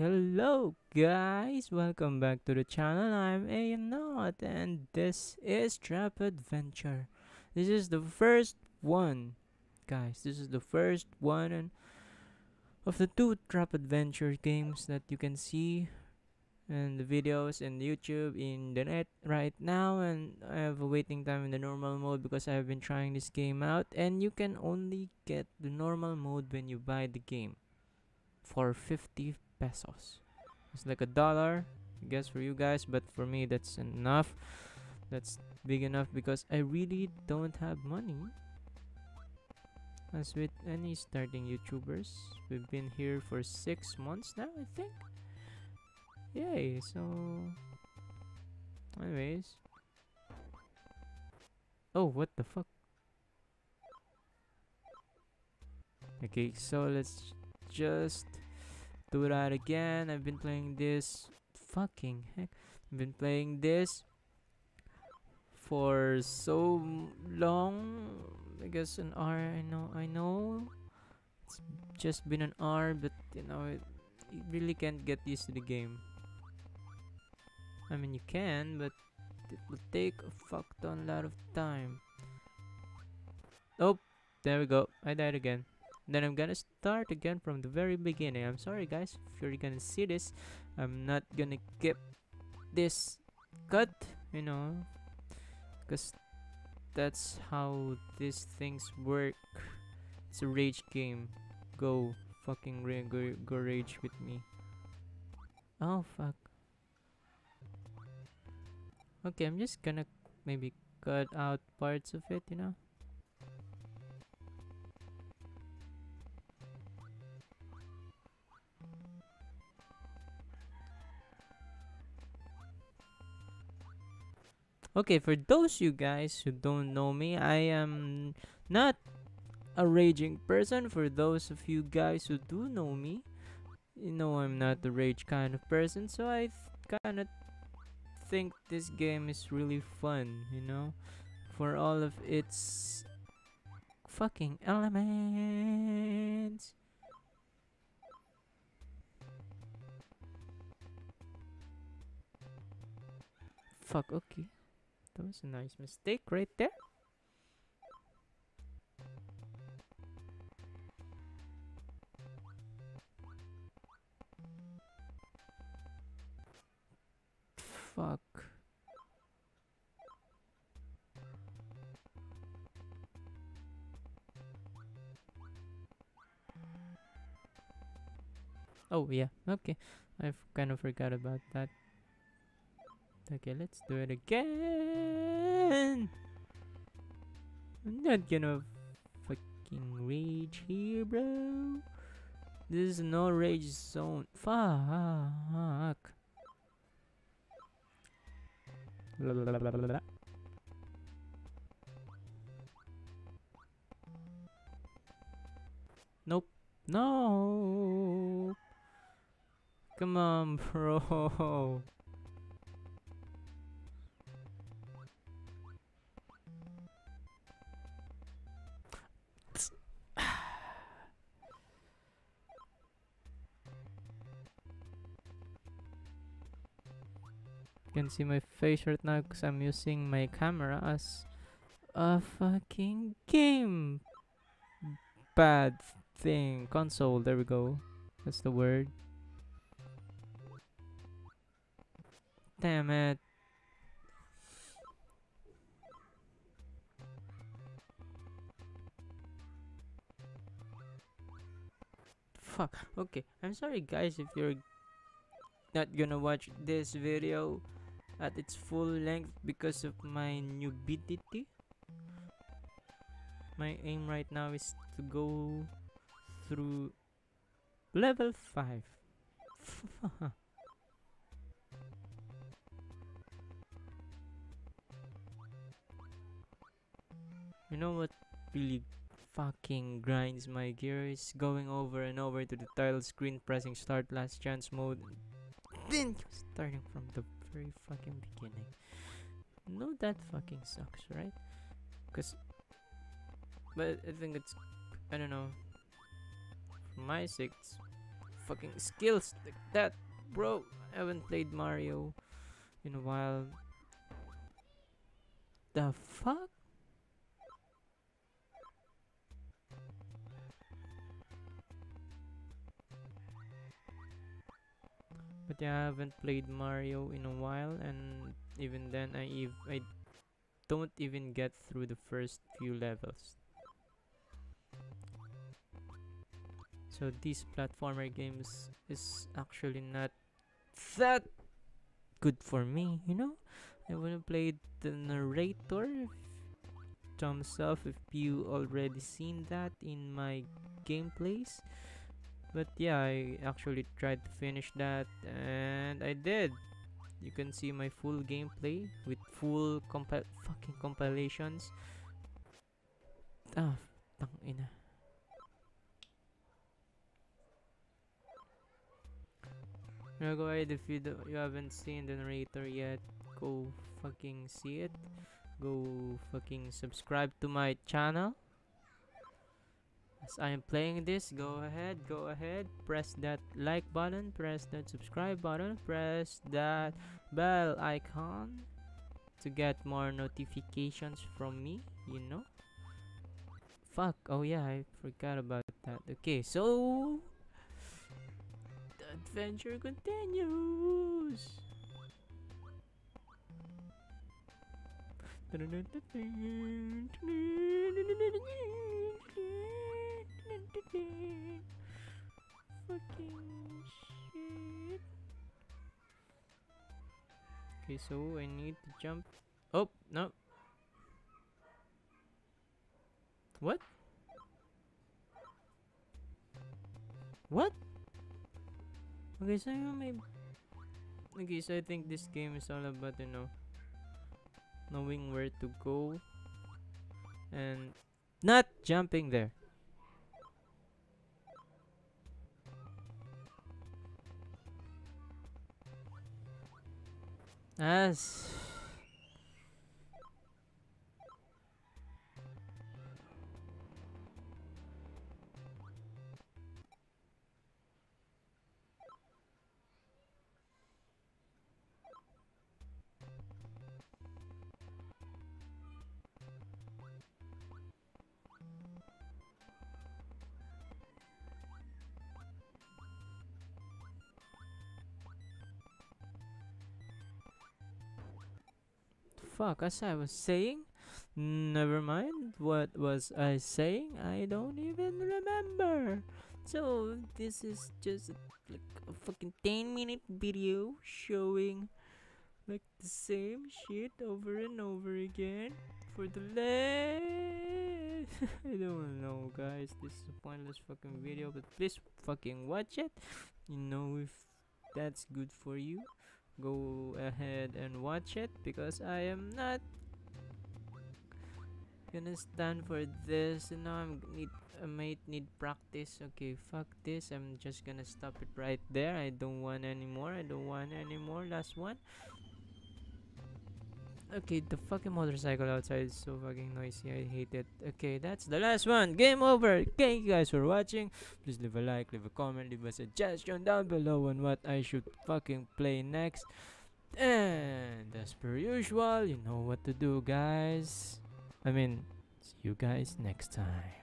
Hello guys, welcome back to the channel. I'm Aynot and this is Trap Adventure. This is the first one, guys. This is the first one and of the two Trap Adventure games that you can see in the videos and YouTube in the net right now, and I have a waiting time in the normal mode because I've been trying this game out, and you can only get the normal mode when you buy the game for 50 pesos. It's like $1, I guess, for you guys, but for me that's enough. That's big enough because I really don't have money. As with any starting YouTubers, we've been here for 6 months now, I think. Yay, so anyways. Oh, what the fuck? Okay, so let's just do that again. I've been playing this fucking heck. I've been playing this for so long. I guess an hour. I know. It's just been an hour, but you know, you really can't get used to the game. I mean, you can, but it will take a fuck ton lot of time. Oh, there we go. I died again. Then I'm gonna start again from the very beginning. I'm sorry guys, if you're gonna see this, I'm not gonna keep this cut, you know, because that's how these things work. It's a rage game. Go fucking go rage with me. Oh fuck. Okay, I'm just gonna maybe cut out parts of it, you know. Okay, for those you guys who don't know me, I am not a raging person. For those of you guys who do know me, you know I'm not the rage kind of person. So I kind of think this game is really fun, you know, for all of its fucking elements. Fuck, okay. That was a nice mistake right there. Fuck. Oh yeah, okay. I've kind of forgot about that. Okay, let's do it again. I'm not gonna fucking rage here, bro. This is no rage zone. Fuck. Nope. No. Come on, bro. You can see my face right now because I'm using my camera as a fucking game pad thing. Console, there we go. That's the word. Damn it. Fuck. Okay, I'm sorry guys if you're not gonna watch this video at its full length because of my newbidity. My aim right now is to go through level 5. You know what really fucking grinds my gears? Going over and over to the title screen, pressing start last chance mode, then starting from the very fucking beginning. No, that fucking sucks, right? Because, but I think it's, I don't know, for my sake, it's fucking skills like that, bro. I haven't played Mario in a while. The fuck? But yeah, I haven't played Mario in a while, and even then I don't even get through the first few levels. So these platformer games is actually not that good for me, you know? I wanna play the narrator. Thumbs up if you already seen that in my gameplays. But yeah, I actually tried to finish that, and I did. You can see my full gameplay with full fucking compilations. Ah, tangina. Now go ahead, if you haven't seen the narrator yet, go fucking see it. Go fucking subscribe to my channel. As I am playing this, go ahead, press that like button, press that subscribe button, press that bell icon to get more notifications from me, you know? Fuck, oh yeah, I forgot about that. Okay, so the adventure continues! Fucking shit. Okay, so I need to jump. Oh no. What? What? Okay, so I think this game is all about, you know, knowing where to go and not jumping there. As fuck, as I was saying, never mind what was I saying, I don't even remember. So this is just like a fucking 10-minute video showing like the same shit over and over again for the last I don't know, guys, this is a pointless fucking video, but please fucking watch it, you know, if that's good for you. Go ahead and watch it, because I am not gonna stand for this. Now I might need practice. Okay, fuck this. I'm just gonna stop it right there. I don't want anymore. I don't want anymore. Last one. Okay, the fucking motorcycle outside is so fucking noisy. I hate it. Okay, that's the last one. Game over. Thank you guys for watching. Please leave a like, leave a comment, leave a suggestion down below on what I should fucking play next. And as per usual, you know what to do, guys. I mean, see you guys next time.